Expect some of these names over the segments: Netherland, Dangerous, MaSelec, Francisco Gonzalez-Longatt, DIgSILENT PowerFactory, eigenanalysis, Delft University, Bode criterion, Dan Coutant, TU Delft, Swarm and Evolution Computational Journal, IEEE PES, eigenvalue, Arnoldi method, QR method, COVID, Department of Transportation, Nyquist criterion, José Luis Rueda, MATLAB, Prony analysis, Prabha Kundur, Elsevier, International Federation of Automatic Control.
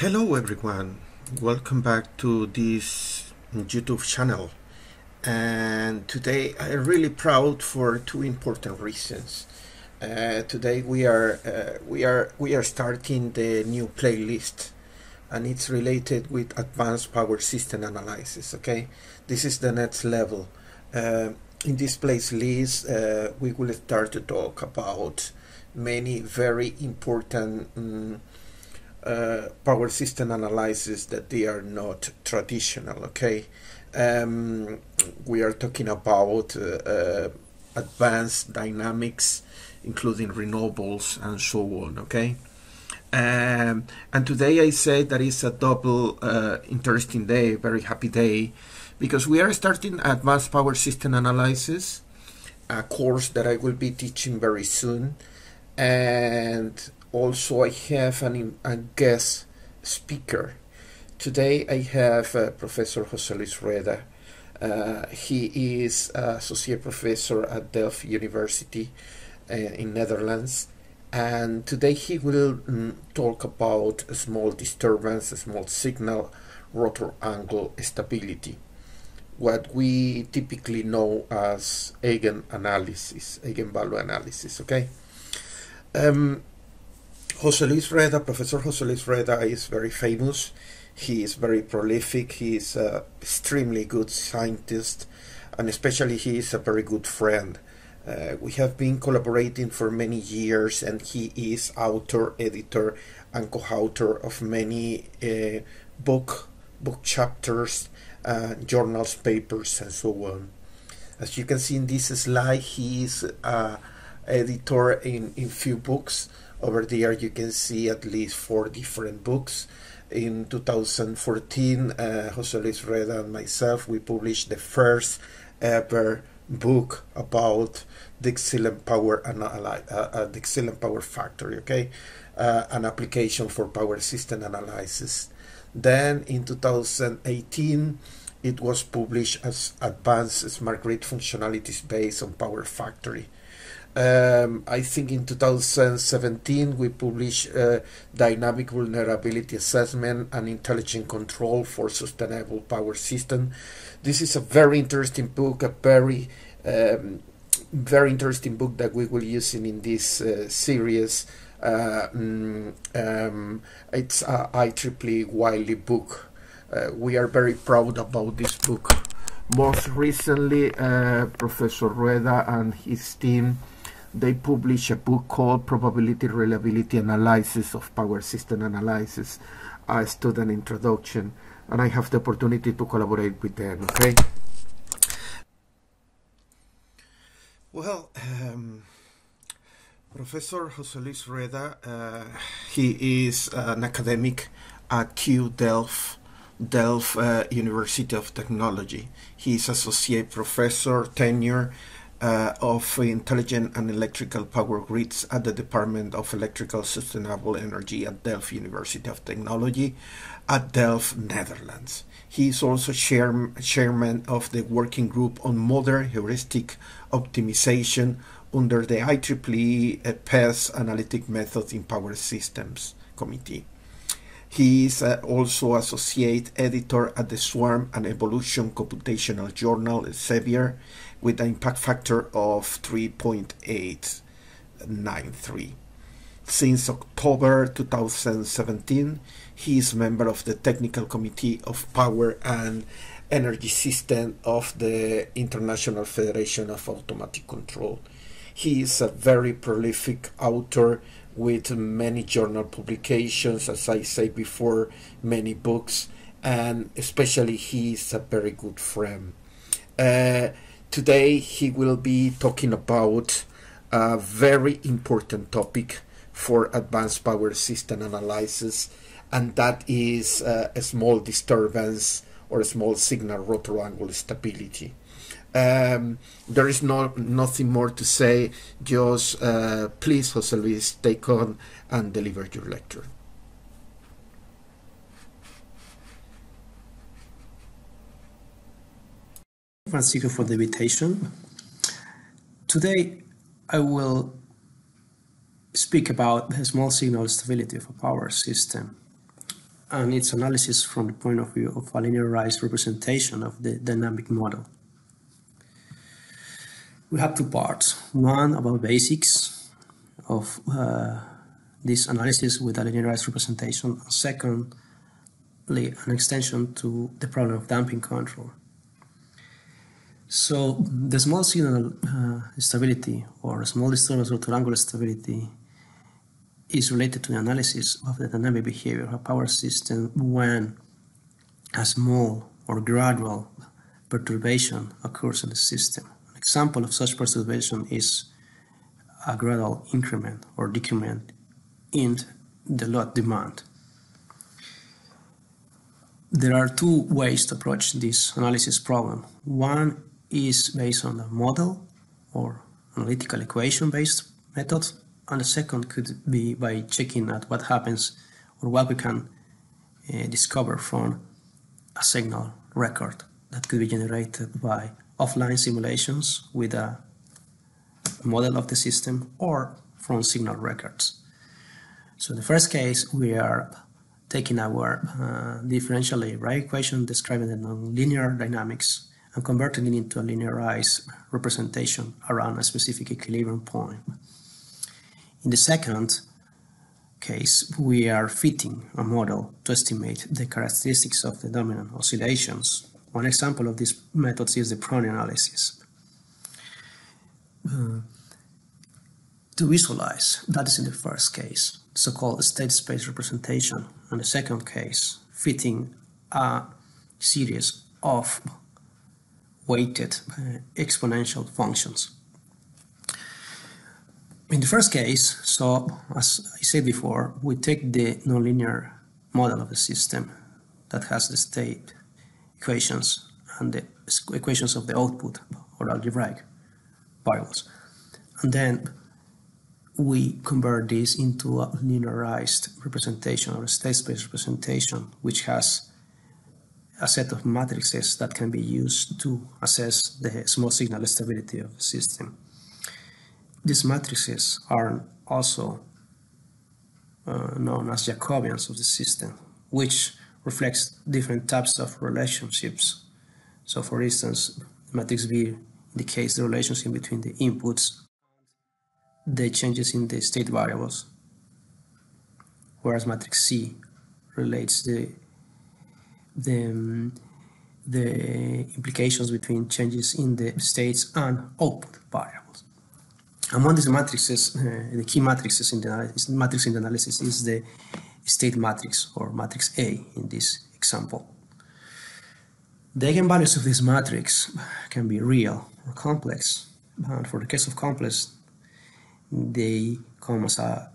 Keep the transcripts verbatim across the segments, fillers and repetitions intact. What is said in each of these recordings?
Hello everyone, welcome back to this YouTube channel. And today I'm really proud for two important reasons. Uh, today we are uh, we are we are starting the new playlist, and it's related with advanced power system analysis. Okay, this is the next level. Uh, in this playlist, uh, we will start to talk about many very important. Um, Uh, power system analysis that they are not traditional. Okay, um, we are talking about uh, uh, advanced dynamics, including renewables and so on. Okay, um, and today I say that it's a double uh, interesting day, very happy day, because we are starting advanced power system analysis, a course that I will be teaching very soon, and also I have an, a guest speaker. Today I have uh, Professor José Luis Rueda. Uh, he is associate professor at Delft University uh, in Netherlands, and today he will um, talk about a small disturbance, a small signal, rotor angle stability, what we typically know as eigen analysis, eigenvalue analysis, okay? Um, José Luis Rueda, Professor José Luis Rueda is very famous. He is very prolific. He is an extremely good scientist, and especially he is a very good friend. Uh, we have been collaborating for many years, and he is author, editor, and co-author of many uh, book, book chapters, uh, journals, papers, and so on. As you can see in this slide, he is uh, editor in, in few books. Over there you can see at least four different books. In two thousand fourteen, uh, José Luis Rueda and myself, we published the first ever book about DIgSILENT power and uh, uh, DIgSILENT power factory, okay, uh, an application for power system analysis. Then in two thousand eighteen, it was published as Advanced Smart Grid Functionalities Based on Power Factory. Um, I think in two thousand seventeen we published uh, Dynamic Vulnerability Assessment and Intelligent Control for Sustainable Power System. This is a very interesting book, a very, um, very interesting book that we will use in, in this uh, series. Uh, um, it's an I triple E Wiley book. Uh, we are very proud about this book. Most recently, uh, Professor Rueda and his team, they publish a book called Probability Reliability Analysis of Power System Analysis, a student introduction, and I have the opportunity to collaborate with them, okay? Well, um, Professor José Luis Rueda, uh, he is an academic at Q Delft, Delft uh, University of Technology. He is associate professor, tenure, Uh, of Intelligent and Electrical Power Grids at the Department of Electrical Sustainable Energy at Delft University of Technology at Delft, Netherlands. He is also chair chairman of the Working Group on Modern Heuristic Optimization under the I triple E P E S Analytic Method in Power Systems Committee. He is uh, also associate editor at the Swarm and Evolution Computational Journal, Elsevier, with an impact factor of three point eight nine three. Since October two thousand seventeen, he is member of the Technical Committee of Power and Energy System of the International Federation of Automatic Control. He is a very prolific author with many journal publications, as I said before, many books, and especially he is a very good friend. Uh, Today he will be talking about a very important topic for advanced power system analysis, and that is uh, a small disturbance or a small signal rotor angle stability. Um, there is no, nothing more to say, just uh, please José Luis, take on and deliver your lecture. Francisco for the invitation. Today I will speak about the small signal stability of a power system. and its analysis from the point of view of a linearized representation of the dynamic model. We have two parts, one about basics of uh, this analysis with a linearized representation, and secondly, an extension to the problem of damping control. So the small signal uh, stability or small disturbance or triangular stability is related to the analysis of the dynamic behavior of a power system when a small or gradual perturbation occurs in the system. An example of such perturbation is a gradual increment or decrement in the load demand. There are two ways to approach this analysis problem. One is based on the model or analytical equation-based method, and the second could be by checking at what happens or what we can uh, discover from a signal record that could be generated by offline simulations with a model of the system or from signal records. So in the first case, we are taking our uh, differential Lebesgue equation describing the nonlinear dynamics and converting it into a linearized representation around a specific equilibrium point. In the second case, we are fitting a model to estimate the characteristics of the dominant oscillations. One example of these methods is the Prony analysis. Uh, to visualize, that is in the first case, so-called state space representation. In the second case, fitting a series of weighted uh, exponential functions. In the first case, so as I said before, we take the nonlinear model of the system that has the state equations and the equations of the output or algebraic variables, and then we convert this into a linearized representation or a state space representation, which has a set of matrices that can be used to assess the small signal stability of the system. These matrices are also uh, known as Jacobians of the system, which reflects different types of relationships. So, for instance, matrix B indicates the relationship between the inputs and the changes in the state variables, whereas matrix C relates the, the, um, the implications between changes in the states and output variables. Among these matrices, uh, the key matrices in the matrix in the analysis is the state matrix or matrix A in this example. The eigenvalues of this matrix can be real or complex, and for the case of complex, they come as a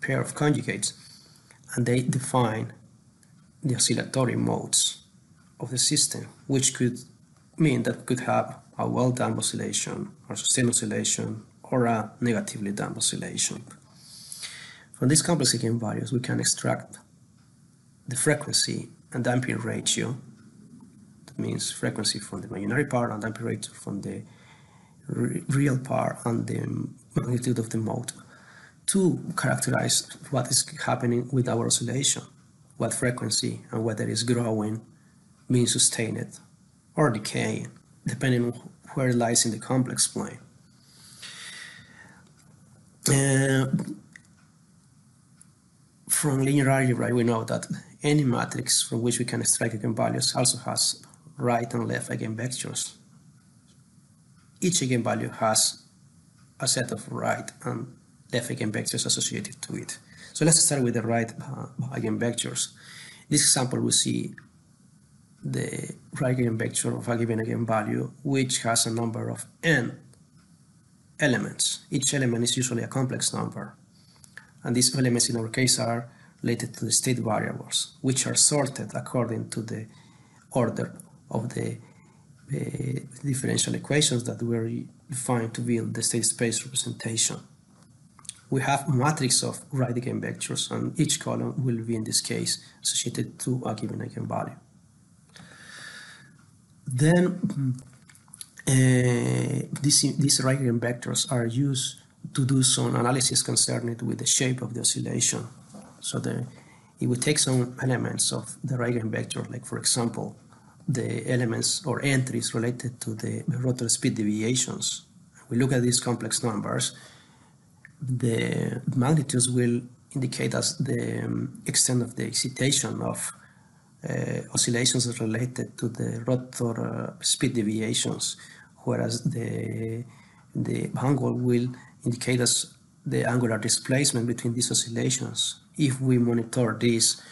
pair of conjugates, and they define the oscillatory modes of the system, which could mean that we could have a well-damped oscillation or sustained oscillation, or a negatively damped oscillation. From these complex eigenvalues, we can extract the frequency and damping ratio. That means frequency from the imaginary part and damping ratio from the re real part and the magnitude of the mode to characterize what is happening with our oscillation, what frequency and whether it's growing, being sustained, or decaying, depending on where it lies in the complex plane. Uh, from linear algebra, we know that any matrix from which we can extract eigenvalues also has right and left eigenvectors. Each eigenvalue has a set of right and left eigenvectors associated to it. So let's start with the right uh, eigenvectors. In this example, we see the right eigenvector of a given eigenvalue, which has a number of n elements. Each element is usually a complex number, and these elements in our case are related to the state variables, which are sorted according to the order of the uh, differential equations that were defined to build the state space representation. We have a matrix of right eigenvectors, and each column will be in this case associated to a given eigenvalue. Then Uh, these, these right eigenvectors are used to do some analysis concerning with the shape of the oscillation. So the, it would take some elements of the eigenvector, like for example, the elements or entries related to the rotor speed deviations. We look at these complex numbers, the magnitudes will indicate us the extent of the excitation of uh, oscillations related to the rotor uh, speed deviations, whereas the, the angle will indicate us the angular displacement between these oscillations. If we monitor this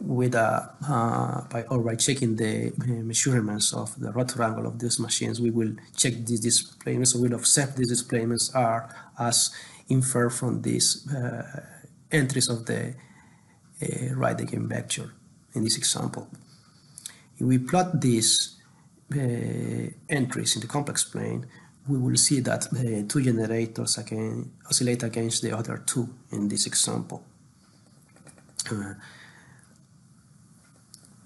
with a, uh, by, or by checking the measurements of the rotor angle of these machines, we will check these displacements, so we'll observe these displacements are as inferred from these uh, entries of the uh, right eigenvector in this example. If we plot these uh, entries in the complex plane, we will see that the two generators again oscillate against the other two in this example. Uh,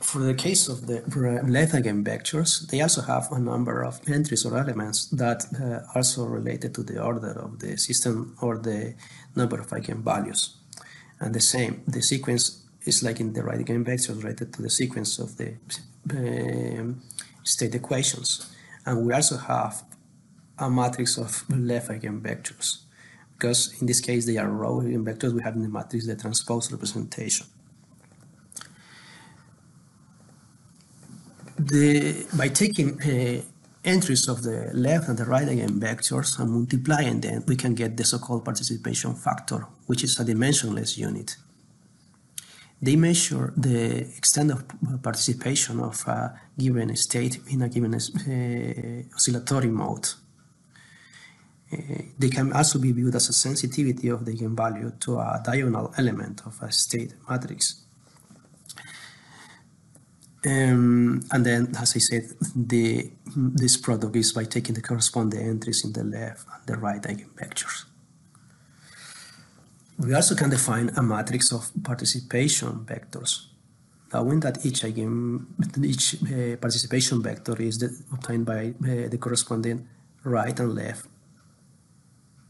for the case of the left eigenvectors, they also have a number of entries or elements that uh, also related to the order of the system or the number of eigenvalues. And the same, the sequence is like in the right eigenvectors related to the sequence of the uh, state equations. And we also have a matrix of left eigenvectors, because in this case they are row eigenvectors. We have in the matrix the transpose representation. The, by taking uh, entries of the left and the right eigenvectors and multiplying them, we can get the so-called participation factor, which is a dimensionless unit. They measure the extent of participation of a given state in a given uh, oscillatory mode. Uh, they can also be viewed as a sensitivity of the eigenvalue to a diagonal element of a state matrix. Um, and then, as I said, the, this product is by taking the corresponding entries in the left and the right eigenvectors. We also can define a matrix of participation vectors, knowing that each, eigen, each uh, participation vector is the, obtained by uh, the corresponding right and left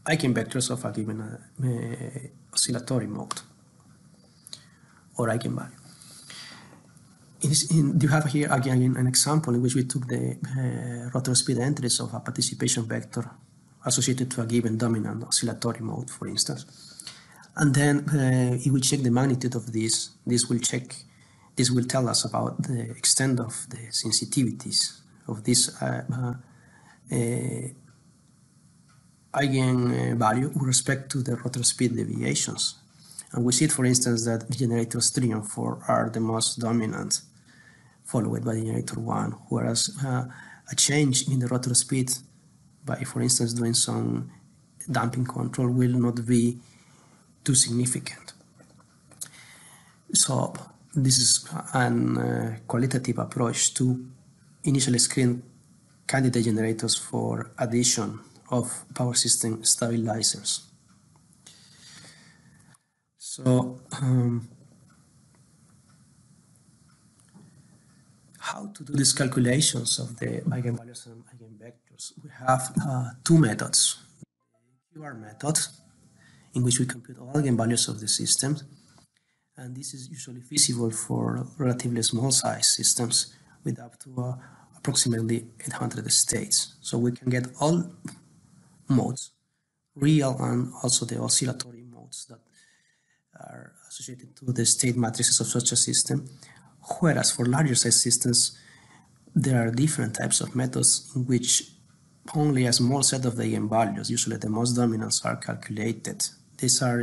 eigenvectors of a given uh, uh, oscillatory mode or eigenvalue. In, you have here again an example in which we took the uh, rotor speed entries of a participation vector associated to a given dominant oscillatory mode, for instance. And then uh, if we check the magnitude of this, this will check, this will tell us about the extent of the sensitivities of this uh, uh, uh, eigenvalue with respect to the rotor speed deviations. And we see, for instance, that generators three and four are the most dominant, followed by generator one, whereas uh, a change in the rotor speed by, for instance, doing some damping control will not be too significant. So this is an uh, qualitative approach to initially screen candidate generators for addition of power system stabilizers. So um, how to do these calculations of the eigenvalues and eigenvectors? We have uh, two methods. The Q R method, in which we compute all eigenvalues of the system, and this is usually feasible for relatively small size systems with up to uh, approximately eight hundred states. So we can get all modes, real and also the oscillatory modes that are associated to the state matrices of such a system, whereas for larger size systems there are different types of methods in which only a small set of the eigenvalues, usually the most dominants, are calculated. These are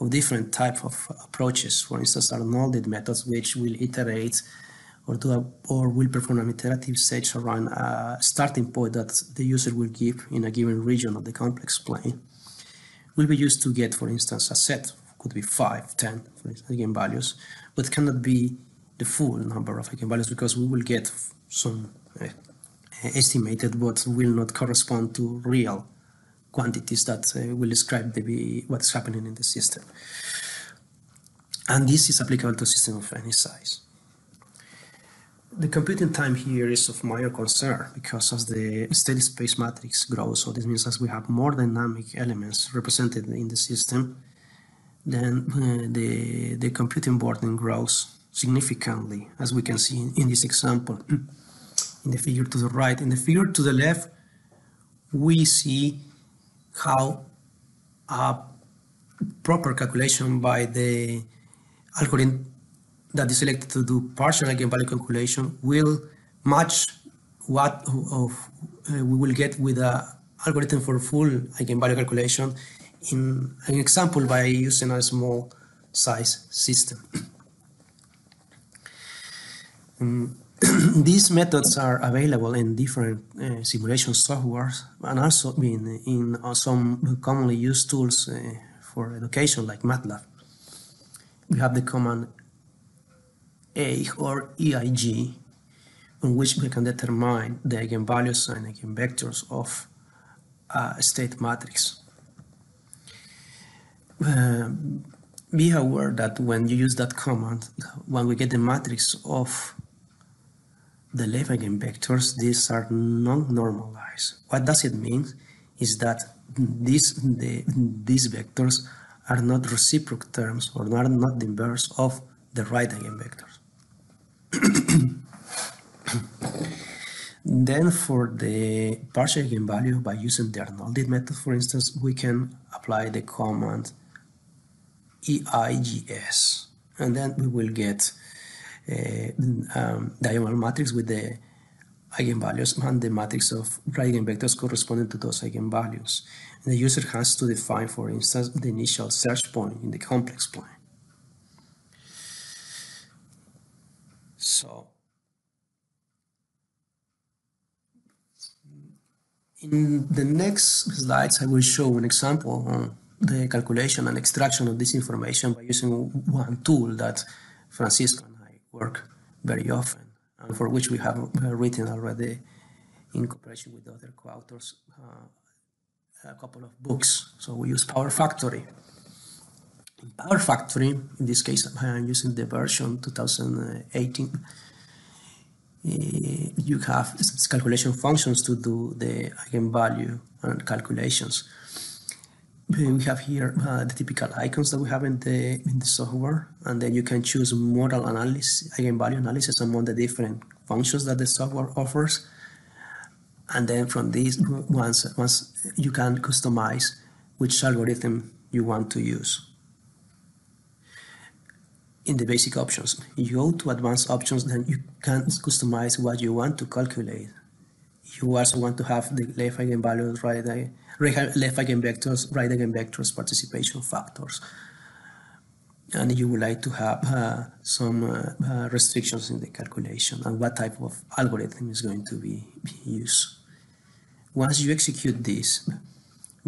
of different type of approaches. For instance, Arnoldi methods, which will iterate or do a, or will perform an iterative search around a starting point that the user will give in a given region of the complex plane, will be used to get, for instance, a set. Could be five, ten for instance, eigenvalues, but cannot be the full number of eigenvalues, because we will get some uh, estimated but will not correspond to real quantities that uh, will describe the, what's happening in the system. And this is applicable to a system of any size. The computing time here is of minor concern, because as the steady space matrix grows, so this means as we have more dynamic elements represented in the system, then uh, the, the computing burden grows significantly, as we can see in, in this example. In the figure to the right, in the figure to the left, we see how a proper calculation by the algorithm that is selected to do partial eigenvalue calculation will match what of, uh, we will get with a algorithm for full eigenvalue calculation in an example by using a small size system. um, These methods are available in different uh, simulation softwares and also in, in uh, some commonly used tools uh, for education like MATLAB. We have the command EIG or E I G, on which we can determine the eigenvalues and eigenvectors of a uh, state matrix. Uh, be aware that when you use that command, when we get the matrix of the left eigenvectors, these are non-normalized. What does it mean is that these, the, these vectors are not reciprocal terms or are not the inverse of the right eigenvectors. Then for the partial eigenvalue, by using the Arnoldi method, for instance, we can apply the command E I G S, and then we will get Uh, um, diagonal matrix with the eigenvalues and the matrix of right eigenvectors corresponding to those eigenvalues. And the user has to define, for instance, the initial search point in the complex plane. So, in the next slides, I will show an example on the calculation and extraction of this information by using one tool that Francisco work very often, and for which we have written already in cooperation with other co-authors uh, a couple of books. So we use PowerFactory. In PowerFactory, in this case I'm using the version two thousand eighteen, you have calculation functions to do the eigenvalue and calculations. We have here uh, the typical icons that we have in the in the software, and then you can choose modal analysis, eigenvalue analysis among the different functions that the software offers. And then from these, once once you can customize which algorithm you want to use. In the basic options, you go to advanced options, then you can customize what you want to calculate. You also want to have the left eigenvalues, right, left eigenvectors, right eigenvectors, participation factors. And you would like to have uh, some uh, uh, restrictions in the calculation and what type of algorithm is going to be, be used. Once you execute this,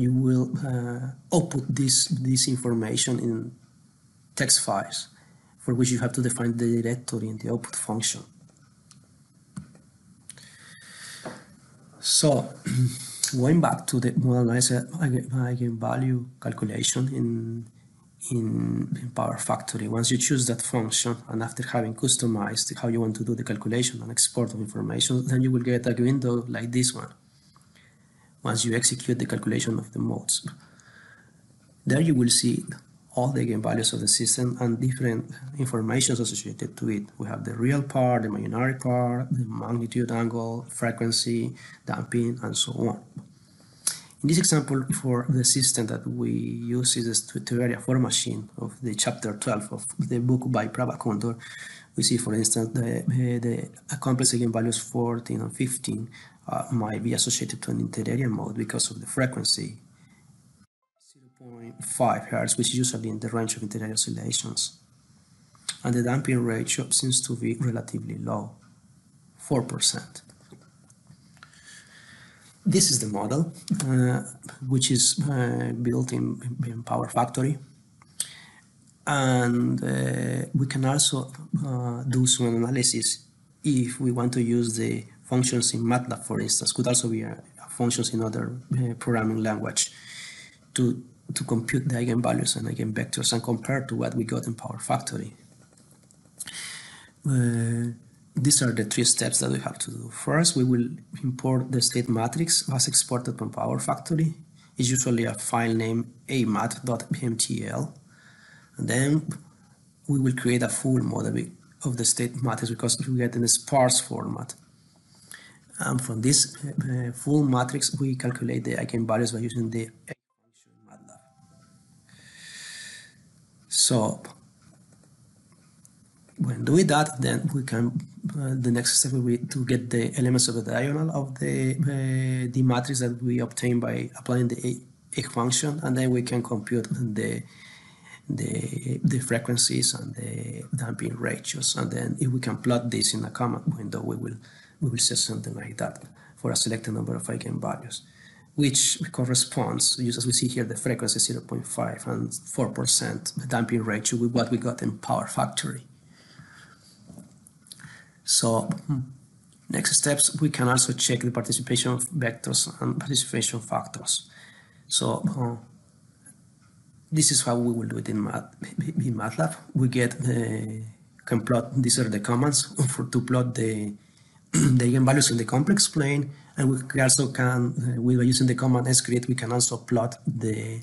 you will uh, output this, this information in text files, for which you have to define the directory and the output function. So, going back to the modalized eigenvalue calculation in, in, in PowerFactory, once you choose that function and after having customized how you want to do the calculation and export of information, then you will get a window like this one, once you execute the calculation of the modes. There you will see all the eigenvalues of the system and different information associated to it. We have the real part, the imaginary part, the magnitude, angle, frequency, damping, and so on. In this example, for the system that we use is the Tueria four machine of the chapter twelve of the book by Prabha Kundur. We see, for instance, the, the complex eigenvalues fourteen and fifteen uh, might be associated to an interarea mode because of the frequency, zero point five hertz, which is usually in the range of interior oscillations, and the damping ratio seems to be relatively low, four percent. This is the model uh, which is uh, built in, in PowerFactory, and uh, we can also uh, do some analysis if we want to use the functions in MATLAB, for instance. Could also be uh, functions in other uh, programming language to to compute the eigenvalues and eigenvectors and compare to what we got in PowerFactory. Uh, these are the three steps that we have to do. First, we will import the state matrix as exported from PowerFactory. It's usually a file name amat.mtl. And then we will create a full model of the state matrix, because we get in a sparse format. And from this uh, full matrix, we calculate the eigenvalues by using the function MATLAB. So when doing that, then we can uh, the next step will be to get the elements of the diagonal of the uh, the matrix that we obtain by applying the Egg function, and then we can compute the the the frequencies and the damping ratios, and then if we can plot this in a command window, we will. We will say something like that for a selected number of eigenvalues, which corresponds, just as we see here, the frequency zero point five and four percent, the damping ratio with what we got in Power Factory. So next steps, we can also check the participation of vectors and participation factors. So uh, this is how we will do it in, Mat in MATLAB. We get uh, can plot, these are the commands for to plot the the eigenvalues in the complex plane, and we also can, uh, we were using the command screed, we can also plot the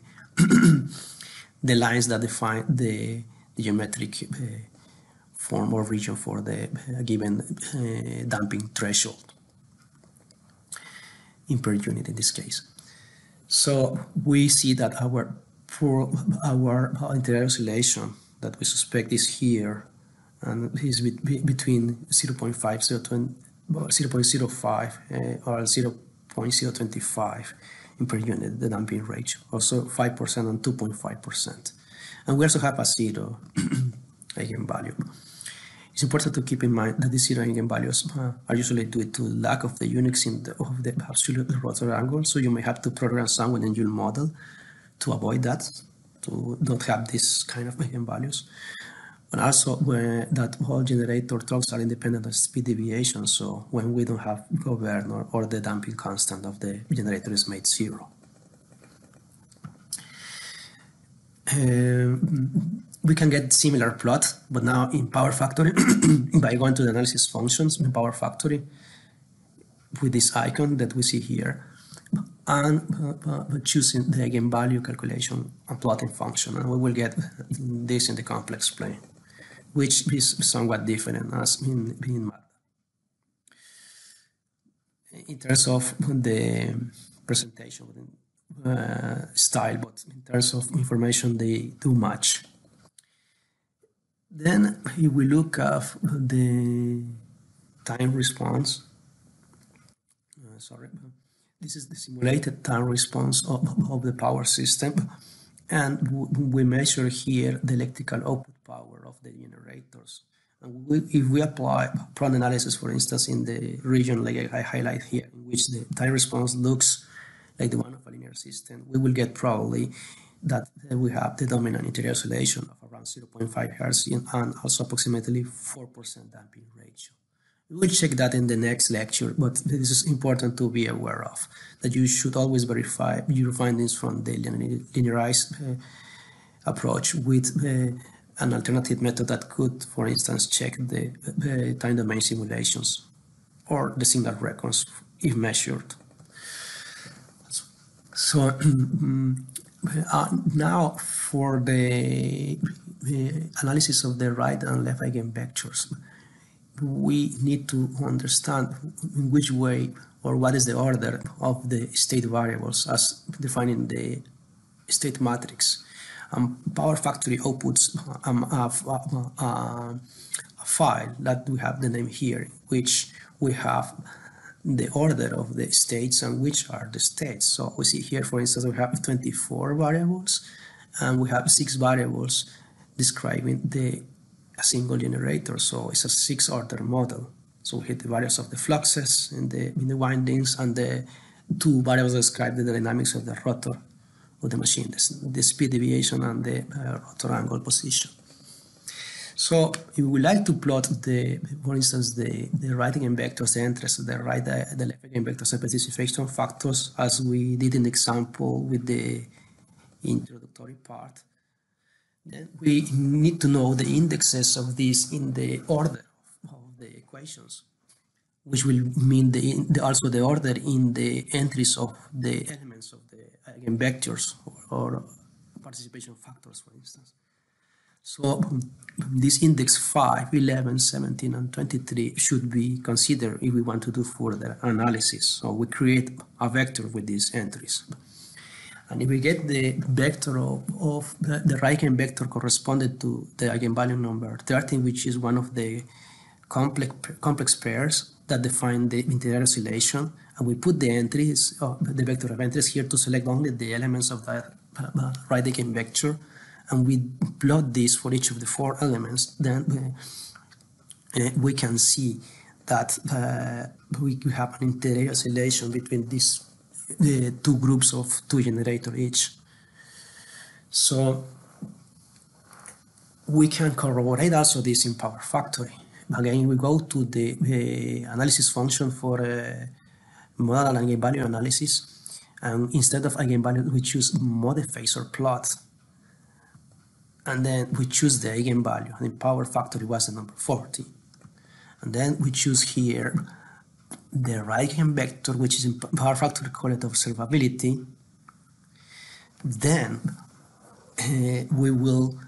the lines that define the, the geometric uh, form or region for the uh, given uh, damping threshold in per unit in this case. So we see that our for our interior oscillation that we suspect is here, and is between zero point five, zero point two. zero point zero five uh, or zero point zero two five in per unit, the damping range, also five percent and two point five percent. And we also have a zero eigenvalue. It's important to keep in mind that these zero eigenvalues uh, are usually due to lack of the uniques in the, of the absolute rotor angle, so you may have to program someone in your model to avoid that, to not have this kind of eigenvalues. But also uh, that all generator torques are independent of speed deviation, so when we don't have governor or the damping constant of the generator is made zero. Uh, we can get similar plot, but now in Power Factory, by going to the analysis functions in Power Factory with this icon that we see here, and uh, uh, choosing the eigenvalue calculation and plotting function, and we will get this in the complex plane, which is somewhat different as in, in in terms of the presentation uh, style, but in terms of information they do match. Then if we look at the time response, uh, sorry, this is the simulated time response of, of the power system, and we measure here the electrical output power of the generators. And we, if we apply Prony analysis, for instance, in the region like I highlight here, in which the time response looks like the one of a linear system, we will get probably that we have the dominant interior oscillation of around zero point five hertz and also approximately four percent damping ratio. We'll check that in the next lecture, but this is important to be aware of, that you should always verify your findings from the linearized uh, approach with uh, an alternative method that could, for instance, check the uh, time domain simulations or the signal records if measured. So uh, now for the uh, analysis of the right and left eigenvectors. We need to understand in which way or what is the order of the state variables as defining the state matrix. Um, Power Factory outputs um, a, a, a file that we have the name here, which we have the order of the states and which are the states. So we see here, for instance, we have twenty-four variables and we have six variables describing the a single generator, so it's a six-order model. So we hit the variables of the fluxes in the in the windings, and the two variables describe the dynamics of the rotor of the machine, the speed deviation and the uh, rotor angle position. So if we like to plot the, for instance, the the right eigenvectors, the entries, the right the left eigenvectors, and participation factors, as we did in the example with the introductory part, then we need to know the indexes of these in the order of the equations, which will mean the, the, also the order in the entries of the elements of the eigenvectors or, or participation factors, for instance. So this index five, eleven, seventeen, and twenty-three should be considered if we want to do further analysis. So we create a vector with these entries. And if we get the vector of, of the, the Raikine vector corresponded to the eigenvalue number thirteen, which is one of the complex complex pairs that define the interior oscillation, and we put the entries, oh, the vector of entries here to select only the elements of the uh, Raikine vector, and we plot this for each of the four elements, then uh, we can see that uh, we have an interior oscillation between these the two groups of two generators each. So we can corroborate also this in PowerFactory. Again, we go to the uh, analysis function for uh, modal and eigenvalue analysis, and instead of eigenvalue we choose model phasor plot, and then we choose the eigenvalue, and in PowerFactory was the number forty, and then we choose here the Raikine vector, which is in PowerFactory called observability. Then uh, we will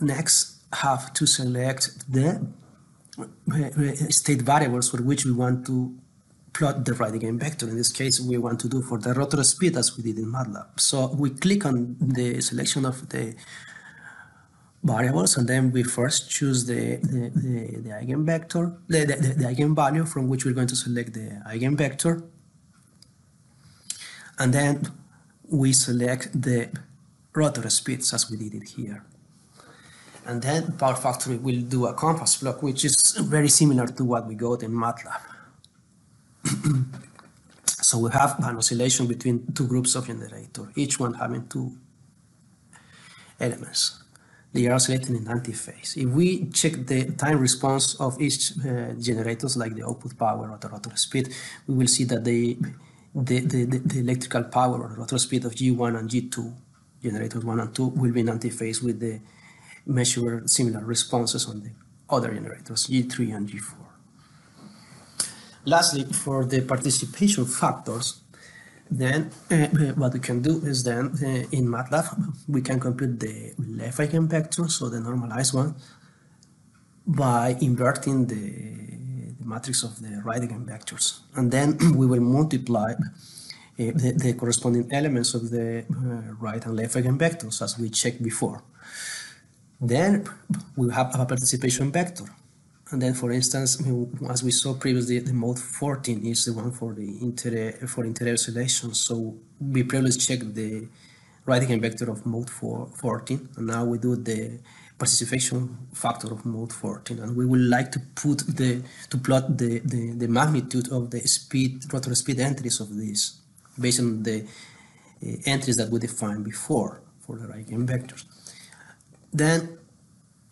next have to select the uh, state variables for which we want to plot the Raikine vector. In this case, we want to do for the rotor speed as we did in MATLAB. So we click on the selection of the variables, and then we first choose the, the, the, the eigenvector, the, the, the eigenvalue from which we're going to select the eigenvector, and then we select the rotor speeds as we did it here. And then PowerFactory will do a compass block, which is very similar to what we got in MATLAB. So we have an oscillation between two groups of generators, each one having two elements. They are oscillating in antiphase. If we check the time response of each uh, generators, like the output power or the rotor speed, we will see that the, the, the, the electrical power or rotor speed of G one and G two, generators one and two, will be in antiphase with the measured similar responses on the other generators, G three and G four. Lastly, for the participation factors, then uh, what we can do is then uh, in MATLAB we can compute the left eigenvector, so the normalized one, by inverting the, the matrix of the right eigenvectors, and then we will multiply uh, the, the corresponding elements of the uh, right and left eigenvectors as we checked before. Then we have a participation vector, and then, for instance, as we saw previously, the mode fourteen is the one for the interior, for interior oscillation. So we previously checked the right eigenvector of mode fourteen, and now we do the participation factor of mode fourteen, and we would like to put the to plot the, the, the magnitude of the speed rotor speed entries of this based on the uh, entries that we defined before for the right eigenvectors. Then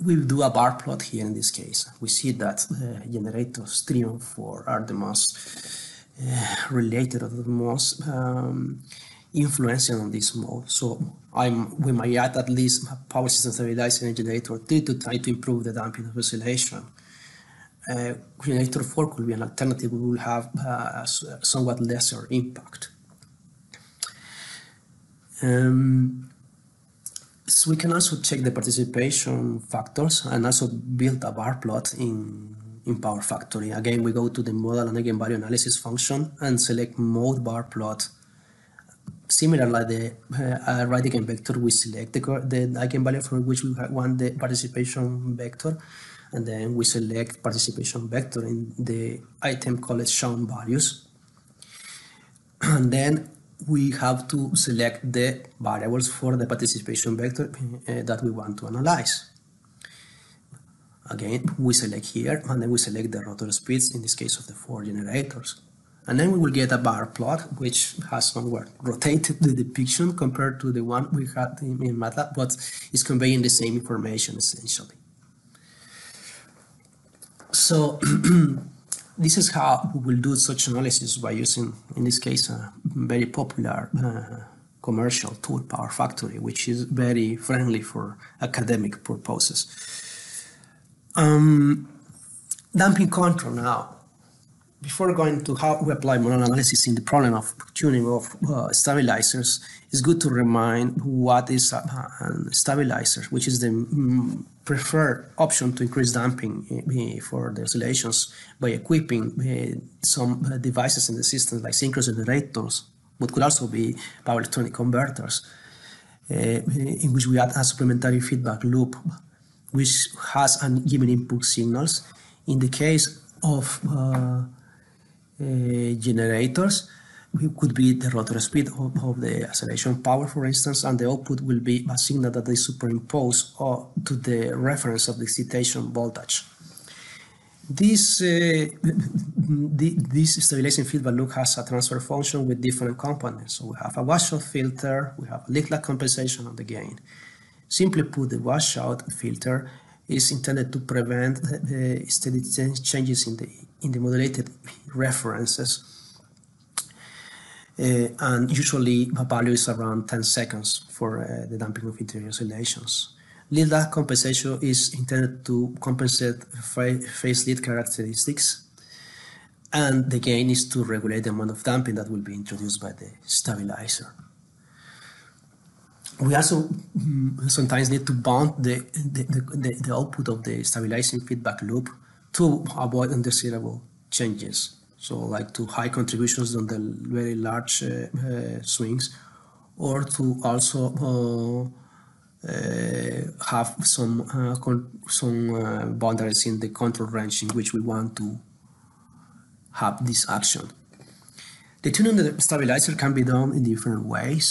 we do a bar plot here. In this case, we see that uh, generators three and four are the most uh, related or the most um, influential on this mode. So I'm, we might add at least power system stabilizer and generator three to try to improve the damping of oscillation. Uh, generator four could be an alternative. We will have uh, somewhat lesser impact. Um, So we can also check the participation factors and also build a bar plot in, in PowerFactory. Again, we go to the modal and eigenvalue analysis function and select mode bar plot. Similar like the uh, right eigenvector, we select the, the eigenvalue for which we want the participation vector, and then we select participation vector in the item called shown values. And then we have to select the variables for the participation vector uh, that we want to analyze. Again, we select here, and then we select the rotor speeds, in this case of the four generators. And then we will get a bar plot, which has somewhat rotated the depiction compared to the one we had in MATLAB, but it's conveying the same information essentially. So this is how we will do such analysis by using, in this case, a very popular uh, commercial tool, PowerFactory, which is very friendly for academic purposes. Um, damping control now. before going to how we apply Monod analysis in the problem of tuning of uh, stabilizers, it's good to remind what is a, a stabilizer, which is the mm, preferred option to increase damping uh, for the oscillations by equipping uh, some uh, devices in the system like synchronous generators, but could also be power electronic converters, uh, in which we add a supplementary feedback loop which has an given input signals. In the case of uh, Uh, generators, it could be the rotor speed of, of the acceleration power, for instance, and the output will be a signal that they superimpose or to the reference of the excitation voltage. This, uh, the, this stabilization feedback loop has a transfer function with different components. So we have a washout filter, we have a Leclerc compensation on the gain. Simply put, the washout filter is intended to prevent the steady changes in the in the modulated references, uh, and usually the value is around ten seconds for uh, the damping of interior oscillations. Lead lag compensation is intended to compensate phase lead characteristics, and the gain is to regulate the amount of damping that will be introduced by the stabilizer. We also mm, sometimes need to bound the, the, the, the output of the stabilizing feedback loop to avoid undesirable changes. So like to high contributions on the very large uh, uh, swings, or to also uh, uh, have some, uh, some uh, boundaries in the control range in which we want to have this action. The tuning of the stabilizer can be done in different ways.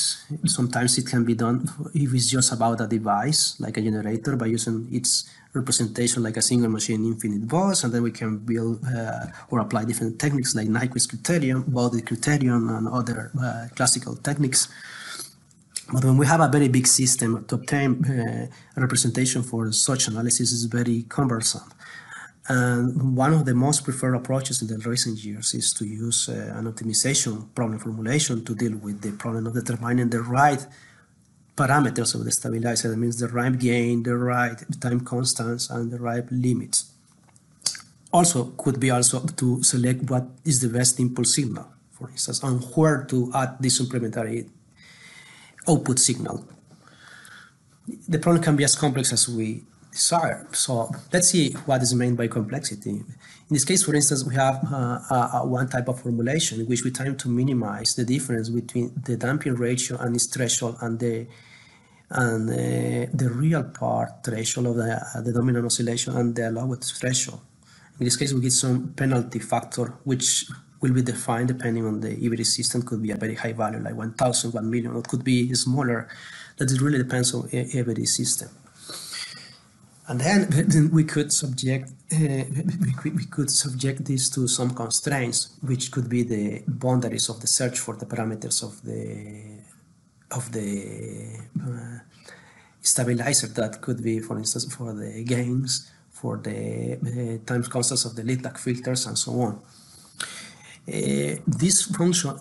Sometimes it can be done if it's just about a device, like a generator, by using its representation like a single machine infinite bus, and then we can build uh, or apply different techniques like Nyquist criterion, Bode criterion, and other uh, classical techniques. But when we have a very big system, to obtain uh, representation for such analysis is very cumbersome. And one of the most preferred approaches in the recent years is to use uh, an optimization problem formulation to deal with the problem of determining the right parameters of the stabilizer. That means the right gain, the right time constants, and the right limits. Also, could be also to select what is the best impulse signal, for instance, and where to add the supplementary output signal. The problem can be as complex as we desire. So let's see what is meant by complexity. In this case, for instance, we have uh, uh, one type of formulation in which we try to minimize the difference between the damping ratio and its threshold and the and uh, the real part threshold of the, uh, the dominant oscillation and the allowed threshold. In this case, we get some penalty factor which will be defined depending on the hybrid system. Could be a very high value like one thousand, one million, or could be smaller. That it really depends on every system. And then we could subject uh, we could subject this to some constraints, which could be the boundaries of the search for the parameters of the of the uh, stabilizer. That could be, for instance, for the gains, for the uh, time constants of the lead lag filters, and so on. Uh, this function uh,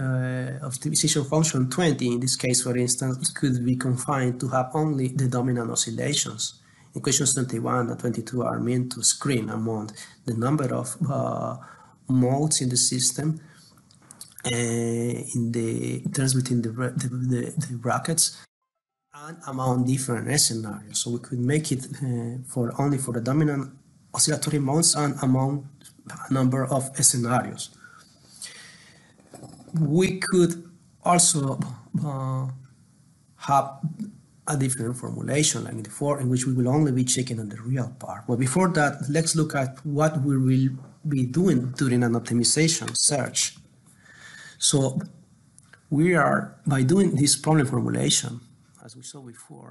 uh, optimization function twenty, in this case, for instance, could be confined to have only the dominant oscillations. Equations twenty-one and twenty-two are meant to screen among the number of uh, modes in the system uh, in the terms between the, the, the, the brackets and among different scenarios. So we could make it uh, for only for the dominant oscillatory modes and among a number of scenarios. We could also uh, have a different formulation like before, in which we will only be checking on the real part. But before that, let's look at what we will be doing during an optimization search. So we are, by doing this problem formulation, as we saw before,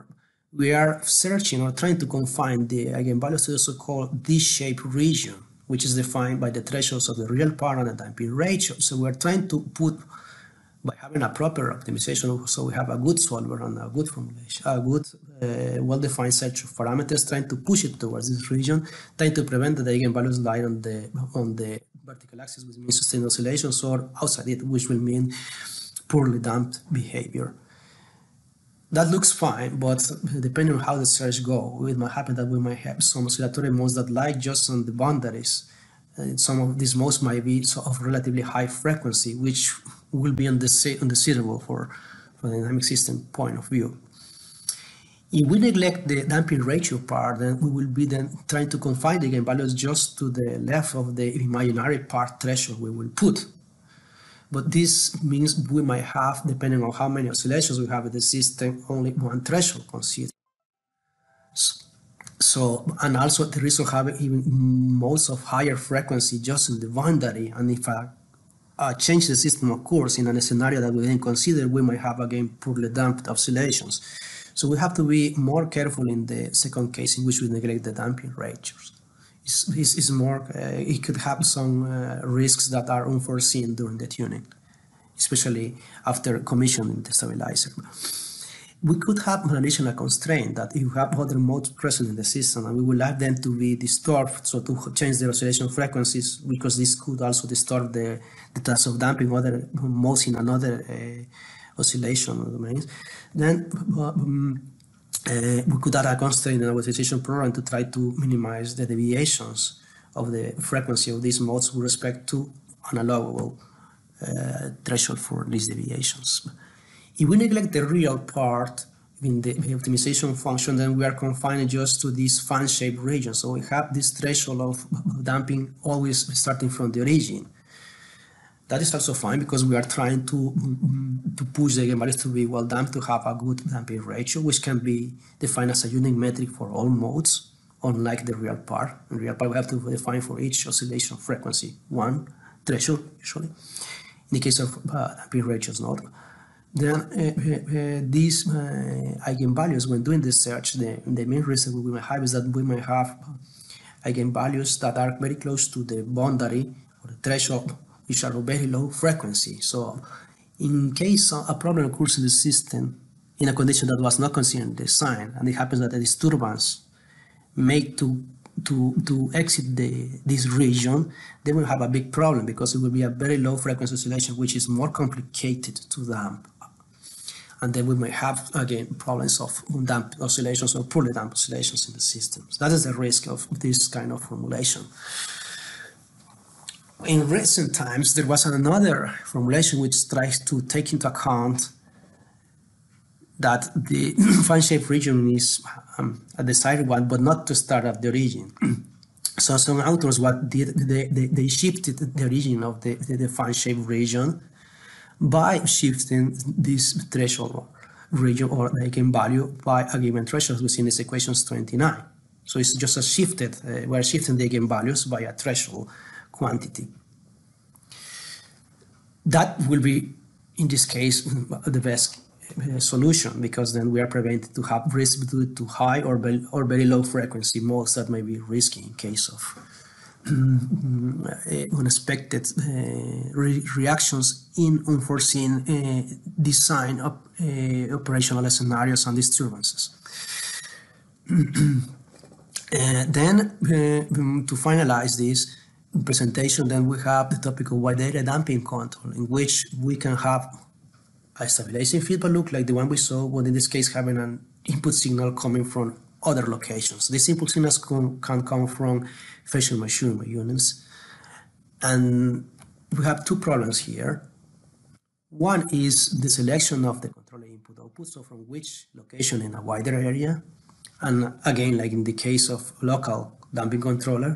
we are searching or trying to confine the eigenvalues to the so-called D-shaped region, which is defined by the thresholds of the real part and the damping ratio. So we're trying to put, by having a proper optimization, so we have a good solver and a good formulation, a good uh, well-defined set of parameters, trying to push it towards this region, trying to prevent that the eigenvalues lie on the, on the vertical axis, which means sustained oscillations, or outside it, which will mean poorly damped behavior. That looks fine, but depending on how the search goes, it might happen that we might have some oscillatory modes that lie just on the boundaries and some of these modes might be so of relatively high frequency, which will be undesirable for, for the dynamic system point of view. If we neglect the damping ratio part, then we will be then trying to confine the eigenvalues just to the left of the imaginary part threshold we will put. But this means we might have, depending on how many oscillations we have in the system, only one threshold considered. So, and also the risk of having even modes of higher frequency just in the boundary, and if a, a change in the system occurs in a scenario that we didn't consider, we might have again poorly damped oscillations. So we have to be more careful in the second case, in which we neglect the damping ratios. It's, it's, it's more, uh, it could have some uh, risks that are unforeseen during the tuning, especially after commissioning the stabilizer. We could have an additional constraint that if you have other modes present in the system and we would like them to be disturbed, so to change the oscillation frequencies, because this could also disturb the, the task of damping other modes in another uh, oscillation domains, then um, uh, we could add a constraint in our oscillation program to try to minimize the deviations of the frequency of these modes with respect to an allowable uh, threshold for these deviations. If we neglect the real part in the optimization function, then we are confined just to this fan-shaped region. So we have this threshold of damping always starting from the origin. That is also fine because we are trying to, to push the eigenvalues to be well damped, to have a good damping ratio, which can be defined as a unique metric for all modes, unlike the real part. In real part, we have to define for each oscillation frequency one threshold, usually. In the case of uh, damping ratios, not. Then uh, uh, these uh, eigenvalues, when doing the search, the, the main reason we might have is that we might have eigenvalues that are very close to the boundary or the threshold, which are of very low frequency. So in case a problem occurs in the system in a condition that was not considered in the design, and it happens that a disturbance made to To, to exit the, this region, then we'll have a big problem because it will be a very low frequency oscillation, which is more complicated to damp. And then we may have, again, problems of undamped oscillations or poorly damped oscillations in the systems. That is the risk of this kind of formulation. In recent times, there was another formulation which tries to take into account that the fan-shaped region is um, a desired one, but not to start at the origin. So some authors, what did they, they, they shifted the origin of the, the, the fan-shaped region by shifting this threshold region or eigenvalue by a given threshold within this equations twenty-nine. So it's just a shifted, uh, we're shifting the eigenvalues by a threshold quantity. That will be, in this case, the best solution, because then we are prevented to have risk due to high or very, or very low frequency modes that may be risky in case of unexpected uh, re reactions in unforeseen uh, design of uh, operational scenarios and disturbances. uh, then uh, to finalize this presentation, then we have the topic of wide area damping control, in which we can have a stabilizing feedback loop like the one we saw, but in this case having an input signal coming from other locations. These input signals can, can come from facial measurement units. And we have two problems here. One is the selection of the controller input output, so from which location in a wider area. And again, like in the case of local damping controller,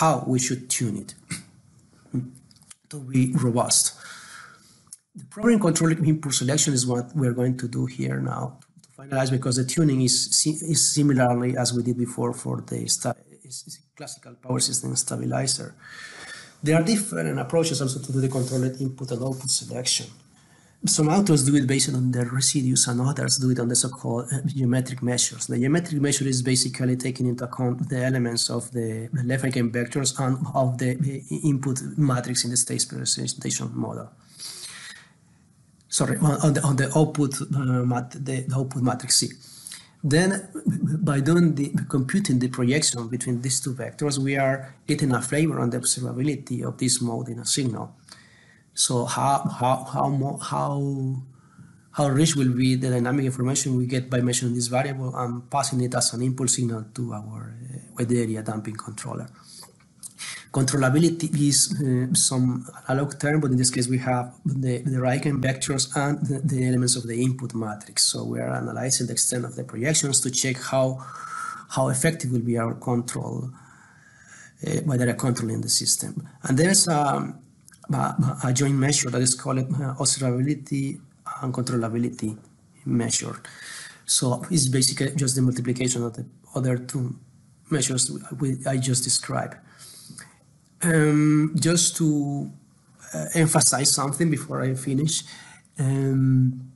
how we should tune it to be robust. The problem controlling input selection is what we're going to do here now to finalize, because the tuning is, is similarly as we did before for the classical power system stabilizer. There are different approaches also to do the controlled input and output selection. Some authors do it based on the residues and others do it on the so-called geometric measures. The geometric measure is basically taking into account the elements of the left eigenvectors and of the input matrix in the state representation model. Sorry, on the, on the output uh, mat, the output matrix C. Then, by doing the computing the projection between these two vectors, we are getting a flavor on the observability of this mode in a signal. So, how how how how how rich will be the dynamic information we get by measuring this variable and passing it as an impulse signal to our uh, wide area damping controller? Controllability is uh, some analog term, but in this case we have the, the eigenvectors and the, the elements of the input matrix. So we are analyzing the extent of the projections to check how, how effective will be our control, uh, whether a control in the system. And there's a, a, a joint measure that is called uh, observability and controllability measure. So it's basically just the multiplication of the other two measures we, I just described. Um, just to uh, emphasize something before I finish, um,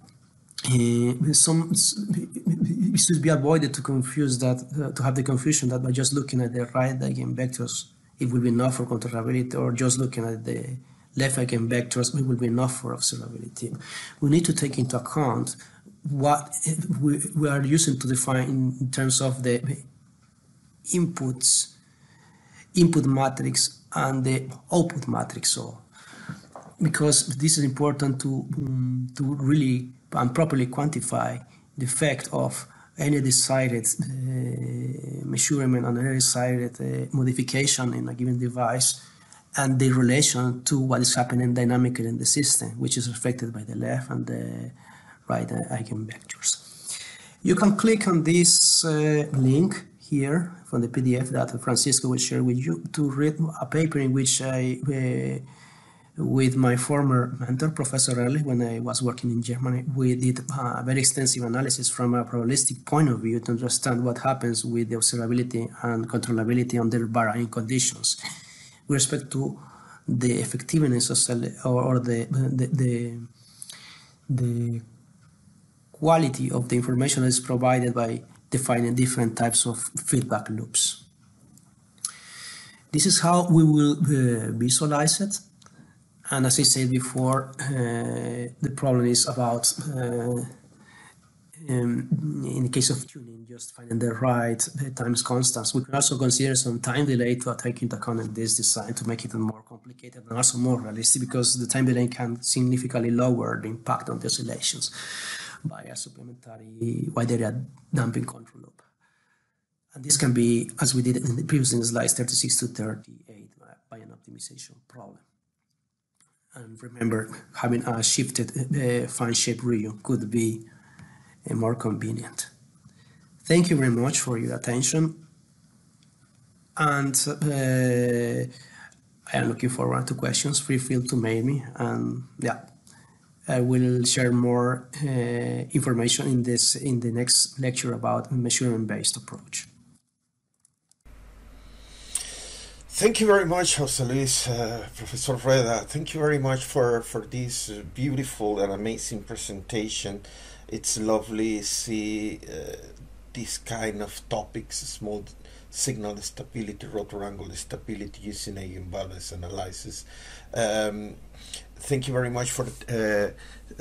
uh, some it should be avoided to confuse that uh, to have the confusion that by just looking at the right eigenvectors it will be enough for controllability, or just looking at the left eigenvectors it will be enough for observability. We need to take into account what we, we are using to define in, in terms of the inputs, input matrix and the output matrix. So, because this is important to um, to really and properly quantify the effect of any decided uh, measurement and any decided uh, modification in a given device, and the relation to what is happening dynamically in the system, which is affected by the left and the right eigenvectors. You can click on this uh, link here from the P D F that Francisco will share with you to read a paper in which I, uh, with my former mentor, Professor Ehrlich, when I was working in Germany, we did a very extensive analysis from a probabilistic point of view to understand what happens with the observability and controllability under varying conditions with respect to the effectiveness of, or the, the, the, the quality of the information that is provided by defining different types of feedback loops. This is how we will uh, visualize it. And as I said before, uh, the problem is about, uh, um, in the case of tuning, just finding the right times constants. We can also consider some time delay to take into account in this design to make it more complicated and also more realistic, because the time delay can significantly lower the impact on the oscillations by a supplementary wide area damping control loop. And this can be, as we did in the previous slides, thirty-six to thirty-eight by an optimization problem. And remember, having a shifted uh, fine shape region could be uh, more convenient. Thank you very much for your attention. And uh, I am looking forward to questions. Feel free to mail me, and yeah. I will share more uh, information in this in the next lecture about a measurement-based approach. Thank you very much, José Luis, uh, Professor Rueda. Thank you very much for, for this beautiful and amazing presentation. It's lovely to see uh, these kind of topics, small signal stability, rotor angle stability using eigenvalue analysis. Um, Thank you very much for uh,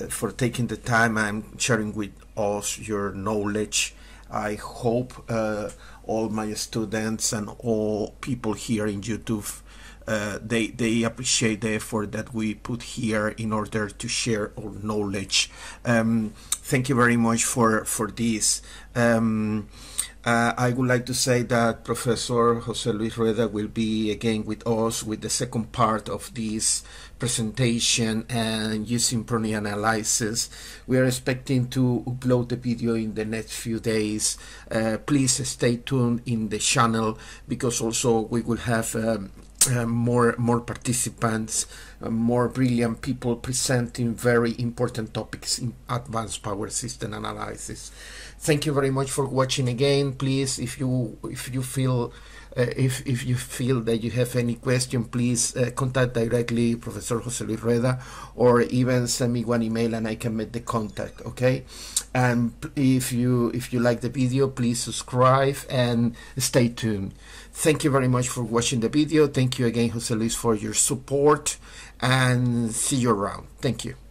for taking the time and sharing with us your knowledge. I hope uh, all my students and all people here in YouTube, uh, they, they appreciate the effort that we put here in order to share our knowledge. Um, thank you very much for, for this. Um, Uh, I would like to say that Professor José Luis Rueda will be again with us with the second part of this presentation and using Prony analysis. We are expecting to upload the video in the next few days. Uh, please stay tuned in the channel, because also we will have um, uh, more, more participants, uh, more brilliant people presenting very important topics in advanced power system analysis. Thank you very much for watching again. Please, if you if you feel uh, if if you feel that you have any question, please uh, contact directly Professor José Luis Rueda, or even send me one email and I can make the contact. Okay, and if you if you like the video, please subscribe and stay tuned. Thank you very much for watching the video. Thank you again, José Luis, for your support, and see you around. Thank you.